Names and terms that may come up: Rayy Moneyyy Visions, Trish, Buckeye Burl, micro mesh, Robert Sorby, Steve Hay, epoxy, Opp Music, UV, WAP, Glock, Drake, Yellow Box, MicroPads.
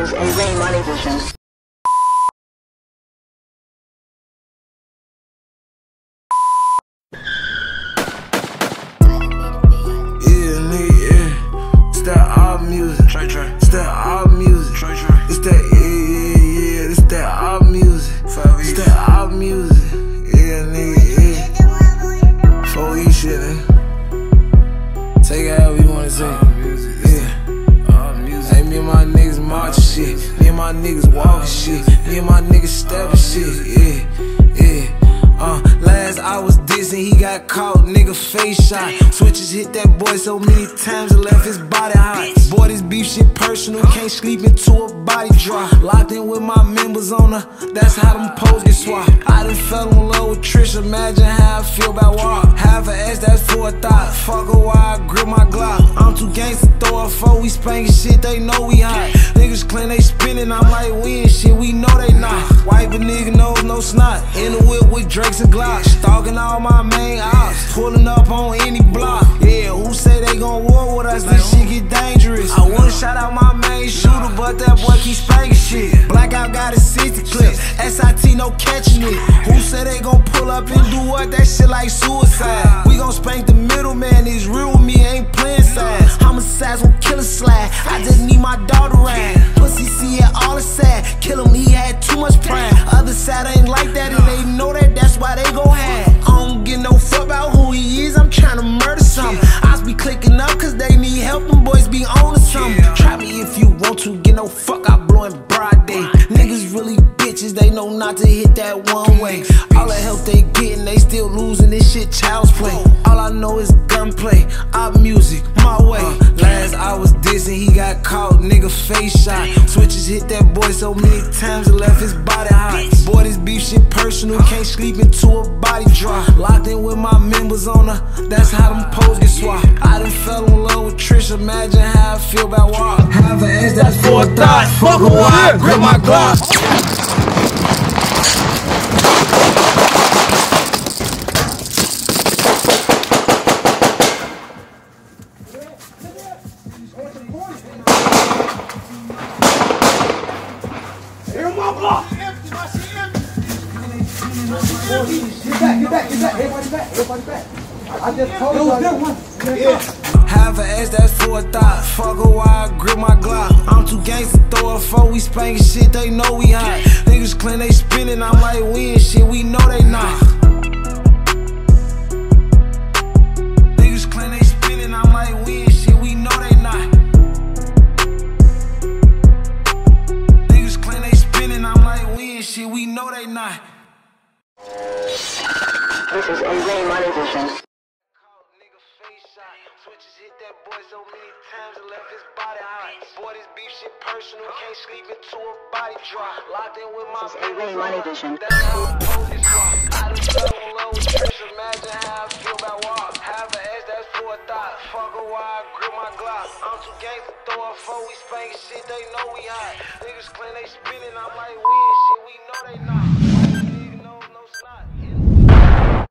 Visions and Rayy Moneyyy Visions. It's that Opp Music. It's that Opp Music. It's that It's that Opp Music. It's that Opp Music. Yeah, nigga. Yeah. 4E shit, nigga. Take it however you wanna say. Me and my niggas walk shit. Me and my niggas step shit. Last I was dissing, he got caught, nigga face shot. Switches hit that boy so many times, it left his body hot. Boy, this beef shit personal, can't sleep until a body drop. Locked in with my members on her, that's how them posts get swapped. I done fell in love with Trish, imagine how I feel about WAP. Half an S, that's for a thought, fuck her while I grip my Glock. I'm too gangsta, throw a foe, we spankin' shit, they know we hot. Niggas claim they spinning, I'm like, we ain't shit, we know they not. Wipe a nigga nose, no snot, in the whip with Drake's and Glock. Stalking all my main ops, pulling up on any block. Yeah, who say they gon' war with us? This shit get dangerous. I wanna shout out my main shooter, but that boy keep spanking shit. Blackout got a 60 clip, SIT no catching it. Who say they gon' pull up and do what? That shit like suicide. We gon' spank the middleman, it's real with me, ain't playing sides. Homicides will kill a slide, I just need my daughter around. Pussy see it all the sad, kill him, he had too much pride. Other side ain't like that and they know that, that's why they gon' have. I don't give no fuck about who he is, I'm tryna murder something. Eyes be clicking up cause they need help, them boys be on to something. Try me if you want to, get no fuck, I blowin' broad day. Niggas really bitches, they know not to hit that one way. All the help they gettin', they still losing, this shit child's play. All I know is gunplay, Opp Music, my way. Last I was dissing, he got caught, nigga face shot. Switches hit that boy so many times, it left his body hot. Boy, this beef shit personal, can't sleep until a body drop. Locked in with my members on her, that's how them posts get swapped. I done fell in love with Trish, imagine how I feel about WAP. Have an ass, that's for a thought, fuck a wire, grip my Glock. Have an S, that's for a thought. Fuck her while I grip my Glock. I'm too gangsta, throw a foe, we spankin' shit, they know we hot. Niggas claim they spinning, I'm like, we ain't shit, we know they not. Niggas claim they spinning, I'm like, we ain't shit, we know they not. Niggas claim they spinning, I'm like, we ain't shit, we know they not. This is Rayy Moneyyy Visions. Switches hit that boy so many times, it left his body hot. Boy, this beef shit personal, can't sleep until a body drop. Locked in with my Rayy Moneyyy Visions. That's how I pull this rock. I done fell in love with Trish, imagine how I feel about WAP. Have an S, that's for a thought, fuck a wire, grip my Glock. I'm too gangsta, throw a foe, we spankin' shit, they know we hot. Niggas claim they spinning, I'm like, we ain't shit, we know they not. Niggas know no slot.